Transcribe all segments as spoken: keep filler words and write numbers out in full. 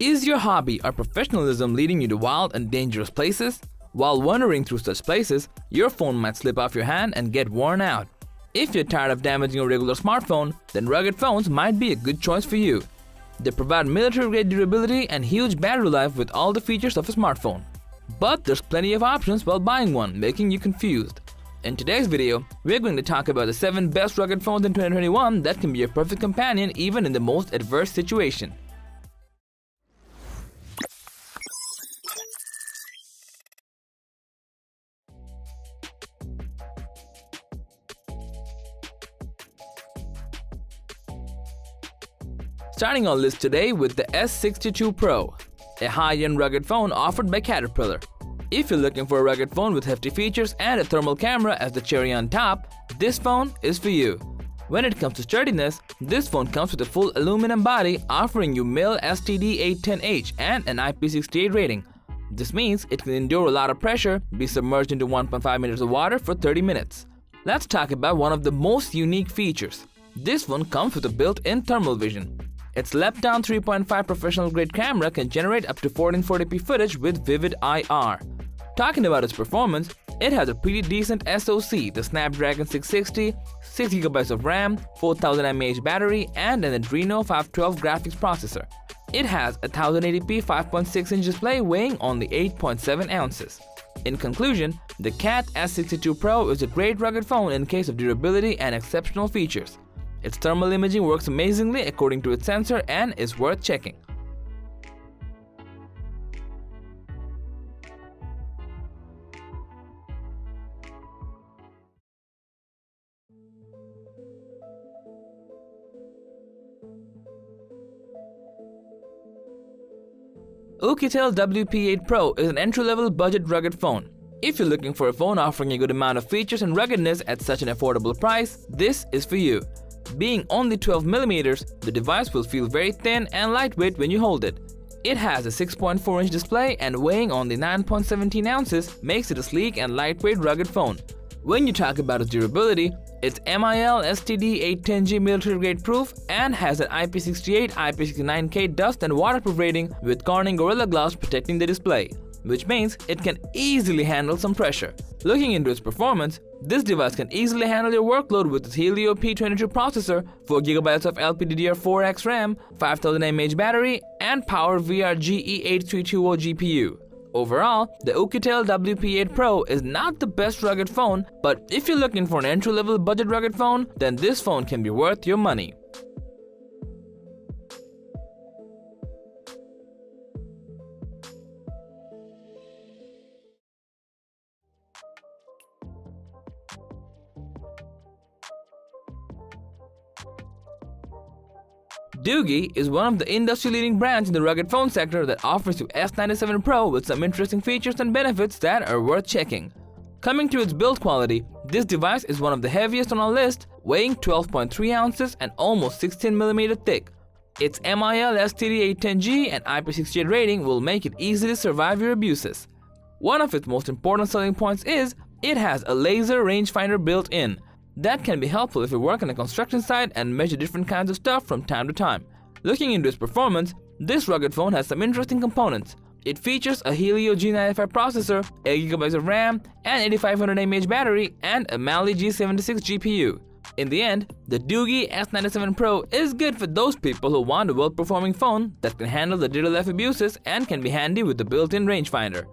Is your hobby or professionalism leading you to wild and dangerous places? While wandering through such places, your phone might slip off your hand and get worn out. If you're tired of damaging your regular smartphone, then rugged phones might be a good choice for you. They provide military-grade durability and huge battery life with all the features of a smartphone. But there's plenty of options while buying one, making you confused. In today's video, we're going to talk about the seven best rugged phones in twenty twenty-one that can be your perfect companion even in the most adverse situation. Starting our list today with the S sixty-two Pro, a high-end rugged phone offered by Caterpillar. If you're looking for a rugged phone with hefty features and a thermal camera as the cherry on top, this phone is for you. When it comes to sturdiness, this phone comes with a full aluminum body offering you M I L S T D eight ten H and an I P sixty-eight rating. This means it can endure a lot of pressure, be submerged into one point five meters of water for thirty minutes. Let's talk about one of the most unique features. This one comes with a built-in thermal vision. Its Lepton three point five professional-grade camera can generate up to fourteen forty p footage with Vivid I R. Talking about its performance, it has a pretty decent S O C, the Snapdragon six sixty, six gigabytes of RAM, four thousand milliamp hour battery, and an Adreno five twelve graphics processor. It has a ten eighty p five point six inch display weighing only eight point seven ounces. In conclusion, the Cat S sixty-two Pro is a great rugged phone in case of durability and exceptional features. Its thermal imaging works amazingly according to its sensor and is worth checking. Oukitel W P eight Pro is an entry-level budget rugged phone. If you're looking for a phone offering a good amount of features and ruggedness at such an affordable price, this is for you. Being only twelve millimeters, the device will feel very thin and lightweight when you hold it. It has a six point four inch display and weighing only nine point one seven ounces makes it a sleek and lightweight rugged phone. When you talk about its durability, it's M I L S T D eight ten G military-grade proof and has an I P sixty-eight I P sixty-nine K dust and waterproof rating with Corning Gorilla Glass protecting the display, which means it can easily handle some pressure. Looking into its performance, this device can easily handle your workload with its Helio P twenty-two processor, four gigabytes of L P D D R four X RAM, five thousand milliamp hour battery, and PowerVR G E eight three two zero G P U. Overall, the Oukitel W P eight Pro is not the best rugged phone, but if you're looking for an entry-level budget rugged phone, then this phone can be worth your money. Doogee is one of the industry-leading brands in the rugged phone sector that offers you S ninety-seven Pro with some interesting features and benefits that are worth checking. Coming to its build quality, this device is one of the heaviest on our list, weighing twelve point three ounces and almost sixteen millimeters thick. Its M I L S T D eight ten G and I P sixty-eight rating will make it easily survive your abuses. One of its most important selling points is it has a laser rangefinder built in. That can be helpful if you work on a construction site and measure different kinds of stuff from time to time. Looking into its performance, this rugged phone has some interesting components. It features a Helio G ninety-five processor, eight gigabytes of RAM, an eighty-five hundred milliamp hour battery, and a Mali G seventy-six G P U. In the end, the Doogee S ninety-seven Pro is good for those people who want a well-performing phone that can handle the digital life abuses and can be handy with the built-in rangefinder.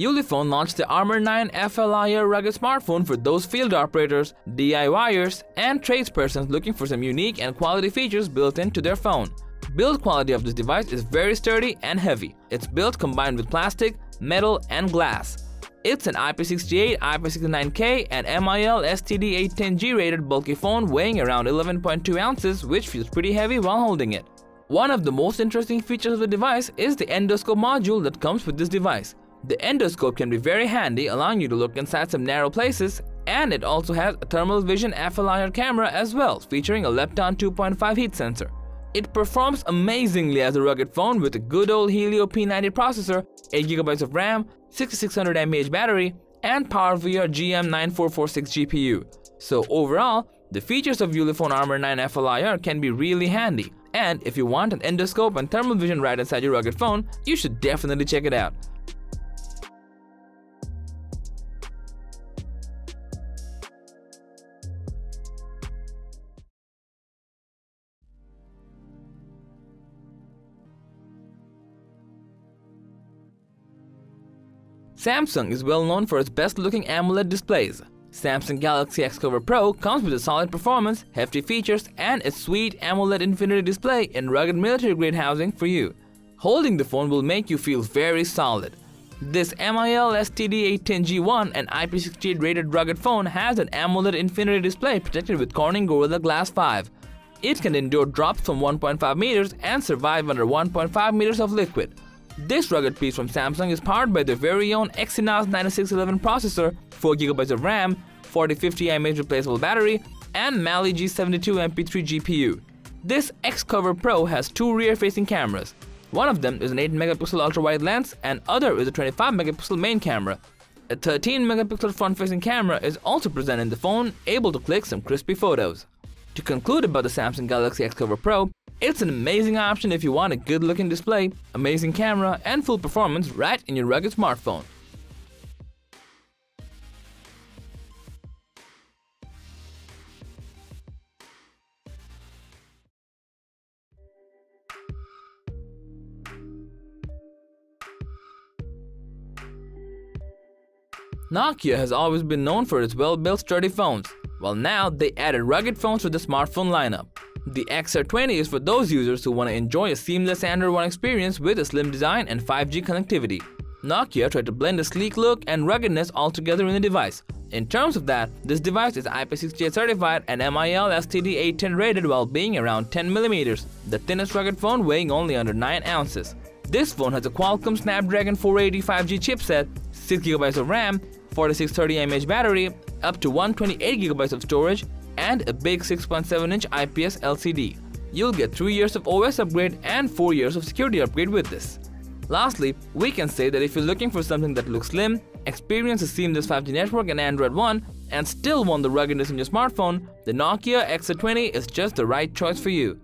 Ulefone launched the Armor nine FLIR rugged smartphone for those field operators, DIYers, and tradespersons looking for some unique and quality features built into their phone. Build quality of this device is very sturdy and heavy. Its build combined with plastic, metal, and glass. It's an I P sixty-eight I P sixty-nine K and M I L S T D eight ten G rated bulky phone weighing around eleven point two ounces, which feels pretty heavy while holding it. One of the most interesting features of the device is the endoscope module that comes with this device. The endoscope can be very handy, allowing you to look inside some narrow places, and it also has a thermal vision F L I R camera as well, featuring a Lepton two point five heat sensor. It performs amazingly as a rugged phone with a good old Helio P ninety processor, eight gigabytes of RAM, sixty-six hundred milliamp hour battery, and PowerVR G M nine four four six G P U. So overall, the features of Ulefone Armor nine F L I R can be really handy, and if you want an endoscope and thermal vision right inside your rugged phone, you should definitely check it out. Samsung is well known for its best-looking AMOLED displays. Samsung Galaxy XCover Pro comes with a solid performance, hefty features, and a sweet AMOLED infinity display in rugged military-grade housing for you. Holding the phone will make you feel very solid. This M I L S T D eight ten G one and I P sixty-eight rated rugged phone has an AMOLED infinity display protected with Corning Gorilla Glass five. It can endure drops from one point five meters and survive under one point five meters of liquid. This rugged piece from Samsung is powered by their very own Exynos ninety-six eleven processor, four gigabytes of RAM, forty fifty milliamp hour replaceable battery, and Mali G seventy-two M P three G P U. This XCover Pro has two rear-facing cameras. One of them is an eight megapixel ultra-wide lens and other is a twenty-five megapixel main camera. A thirteen megapixel front-facing camera is also present in the phone, able to click some crispy photos. To conclude about the Samsung Galaxy XCover Pro, it's an amazing option if you want a good-looking display, amazing camera, and full performance right in your rugged smartphone. Nokia has always been known for its well-built, sturdy phones. Well, now they added rugged phones to the smartphone lineup. The X R twenty is for those users who want to enjoy a seamless Android One experience with a slim design and five G connectivity. Nokia tried to blend a sleek look and ruggedness all together in the device. In terms of that, this device is I P sixty-eight certified and M I L S T D eight ten rated while being around ten millimeters, the thinnest rugged phone weighing only under nine ounces. This phone has a Qualcomm Snapdragon four eighty five G chipset, six gigabytes of RAM, forty-six thirty milliamp hour battery, up to one hundred twenty-eight gigabytes of storage, and a big six point seven inch I P S L C D. You'll get three years of O S upgrade and four years of security upgrade with this. Lastly, we can say that if you're looking for something that looks slim, experiences seamless five G network and Android One, and still want the ruggedness in your smartphone, the Nokia X R twenty is just the right choice for you.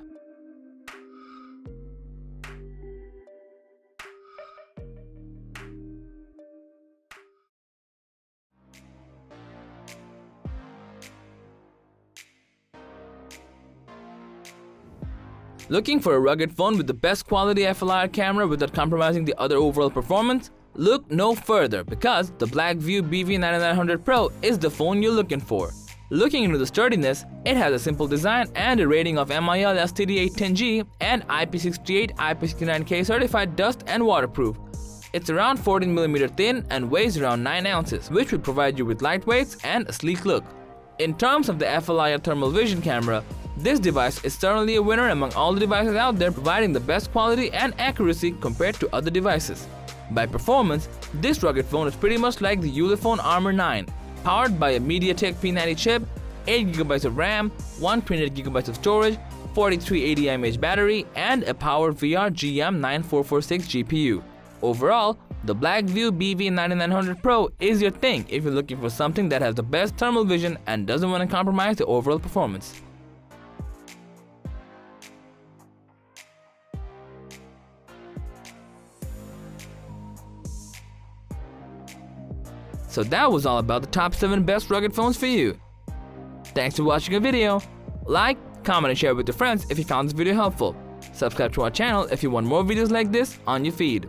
Looking for a rugged phone with the best quality F L I R camera without compromising the other overall performance? Look no further because the Blackview B V ninety-nine hundred Pro is the phone you're looking for. Looking into the sturdiness, it has a simple design and a rating of M I L S T D eight ten G and I P sixty-eight I P sixty-nine K certified dust and waterproof. It's around fourteen millimeters thin and weighs around nine ounces, which will provide you with lightweights and a sleek look. In terms of the F L I R thermal vision camera, this device is certainly a winner among all the devices out there, providing the best quality and accuracy compared to other devices. By performance, this rugged phone is pretty much like the Ulefone Armor nine, powered by a MediaTek P ninety chip, eight gigabytes of RAM, one hundred twenty-eight gigabytes of storage, forty-three eighty milliamp hour battery, and a PowerVR G M nine four four six G P U. Overall, the Blackview B V ninety-nine hundred Pro is your thing if you're looking for something that has the best thermal vision and doesn't want to compromise the overall performance. So that was all about the top seven best rugged phones for you. Thanks for watching the video. Like, comment and share with your friends if you found this video helpful. Subscribe to our channel if you want more videos like this on your feed.